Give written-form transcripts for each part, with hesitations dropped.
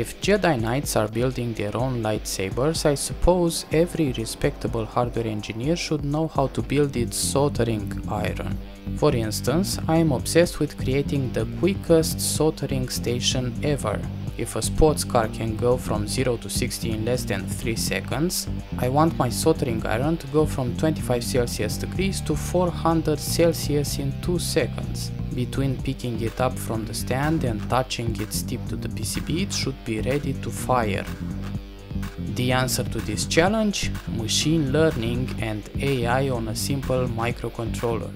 If Jedi Knights are building their own lightsabers, I suppose every respectable hardware engineer should know how to build its soldering iron. For instance, I am obsessed with creating the quickest soldering station ever. If a sports car can go from 0 to 60 in less than 3 seconds, I want my soldering iron to go from 25 Celsius degrees to 400 Celsius in 2 seconds. Between picking it up from the stand and touching its tip to the PCB, it should be ready to fire. The answer to this challenge? Machine learning and AI on a simple microcontroller.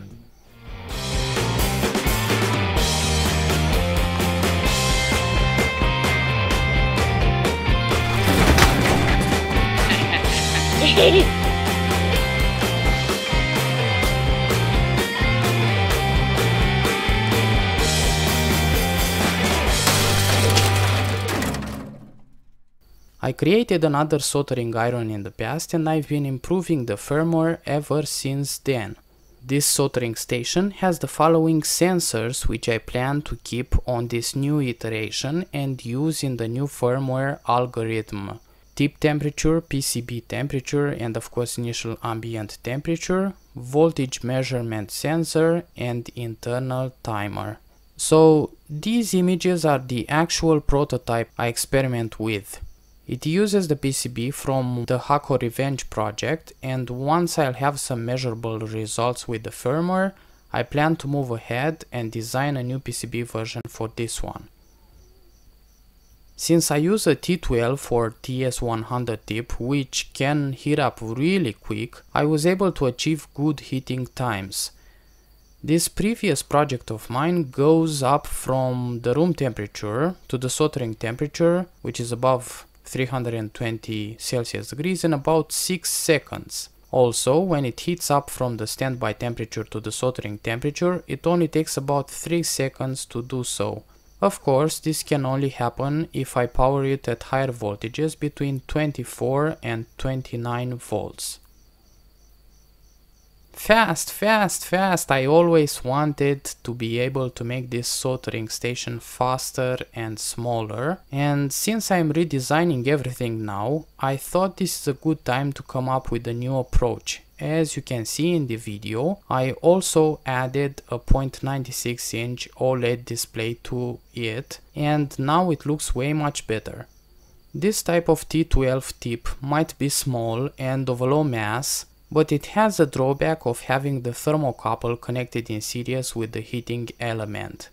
I created another soldering iron in the past and I've been improving the firmware ever since then. This soldering station has the following sensors which I plan to keep on this new iteration and use in the new firmware algorithm. Tip temperature, PCB temperature, and of course initial ambient temperature, voltage measurement sensor, and internal timer. So these images are the actual prototype I experiment with. It uses the PCB from the Hakko Revenge project, and once I'll have some measurable results with the firmware, I plan to move ahead and design a new PCB version for this one. Since I use a T12 or TS100 tip, which can heat up really quick, I was able to achieve good heating times. This previous project of mine goes up from the room temperature to the soldering temperature, which is above 320 Celsius degrees, in about 6 seconds. Also, when it heats up from the standby temperature to the soldering temperature, it only takes about 3 seconds to do so. Of course, this can only happen if I power it at higher voltages between 24 and 29 volts. Fast, fast, fast! I always wanted to be able to make this soldering station faster and smaller, and since I'm redesigning everything now, I thought this is a good time to come up with a new approach. As you can see in the video, I also added a 0.96 inch OLED display to it, and now it looks way much better. This type of T12 tip might be small and of a low mass, but it has a drawback of having the thermocouple connected in series with the heating element.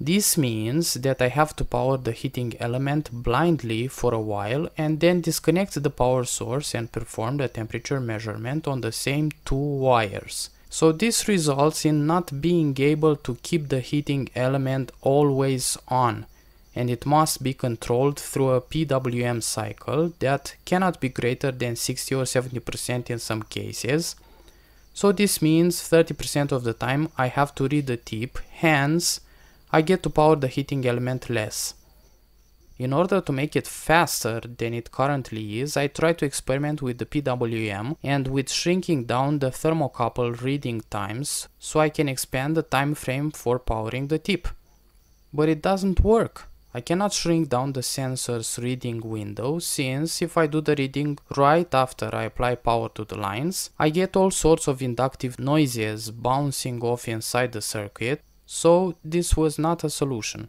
This means that I have to power the heating element blindly for a while and then disconnect the power source and perform the temperature measurement on the same two wires. So this results in not being able to keep the heating element always on, and it must be controlled through a PWM cycle that cannot be greater than 60 or 70% in some cases. So this means 30% of the time I have to read the tip, hence I get to power the heating element less. In order to make it faster than it currently is, I try to experiment with the PWM and with shrinking down the thermocouple reading times so I can expand the time frame for powering the tip. But it doesn't work. I cannot shrink down the sensor's reading window, since if I do the reading right after I apply power to the lines, I get all sorts of inductive noises bouncing off inside the circuit. So this was not a solution.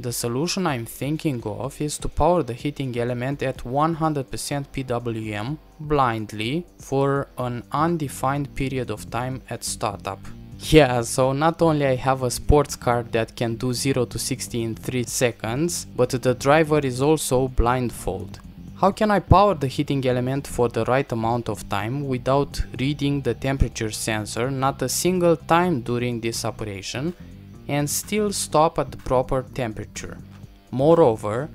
The solution I'm thinking of is to power the heating element at 100% PWM blindly for an undefined period of time at startup. Yeah, so not only I have a sports car that can do 0 to 60 in 3 seconds, but the driver is also blindfold. How can I power the heating element for the right amount of time without reading the temperature sensor not a single time during this operation and still stop at the proper temperature? Moreover,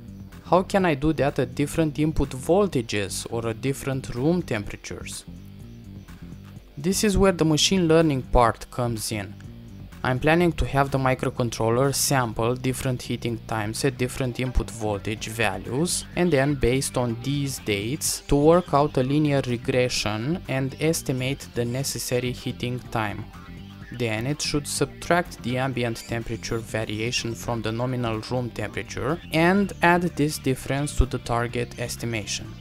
how can I do that at different input voltages or at different room temperatures? This is where the machine learning part comes in. I'm planning to have the microcontroller sample different heating times at different input voltage values and then, based on these dates, to work out a linear regression and estimate the necessary heating time. Then it should subtract the ambient temperature variation from the nominal room temperature and add this difference to the target estimation.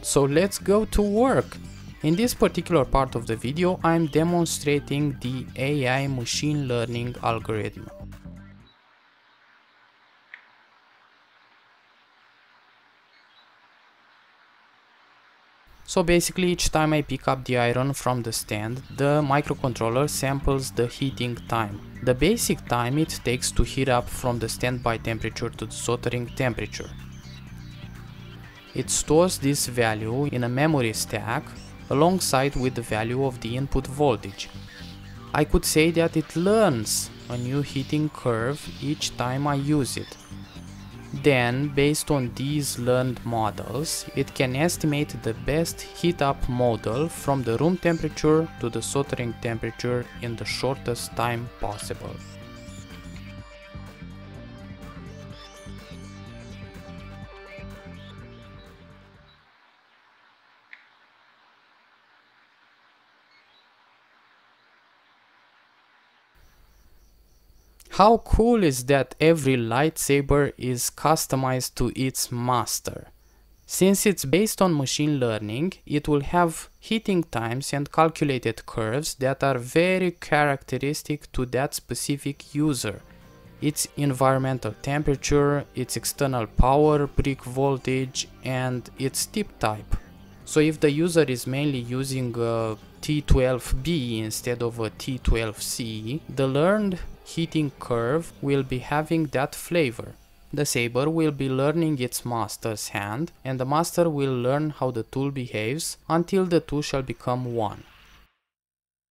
So let's go to work! In this particular part of the video, I'm demonstrating the AI machine learning algorithm. So basically, each time I pick up the iron from the stand, the microcontroller samples the heating time. The basic time it takes to heat up from the standby temperature to the soldering temperature. It stores this value in a memory stack alongside with the value of the input voltage. I could say that it learns a new heating curve each time I use it. Then, based on these learned models, it can estimate the best heat-up model from the room temperature to the soldering temperature in the shortest time possible. How cool is that every lightsaber is customized to its master? Since it's based on machine learning, it will have heating times and calculated curves that are very characteristic to that specific user. Its environmental temperature, its external power, brick voltage, and its tip type. So if the user is mainly using a T12B instead of a T12C, the learned heating curve will be having that flavor. The saber will be learning its master's hand, and the master will learn how the tool behaves until the two shall become one.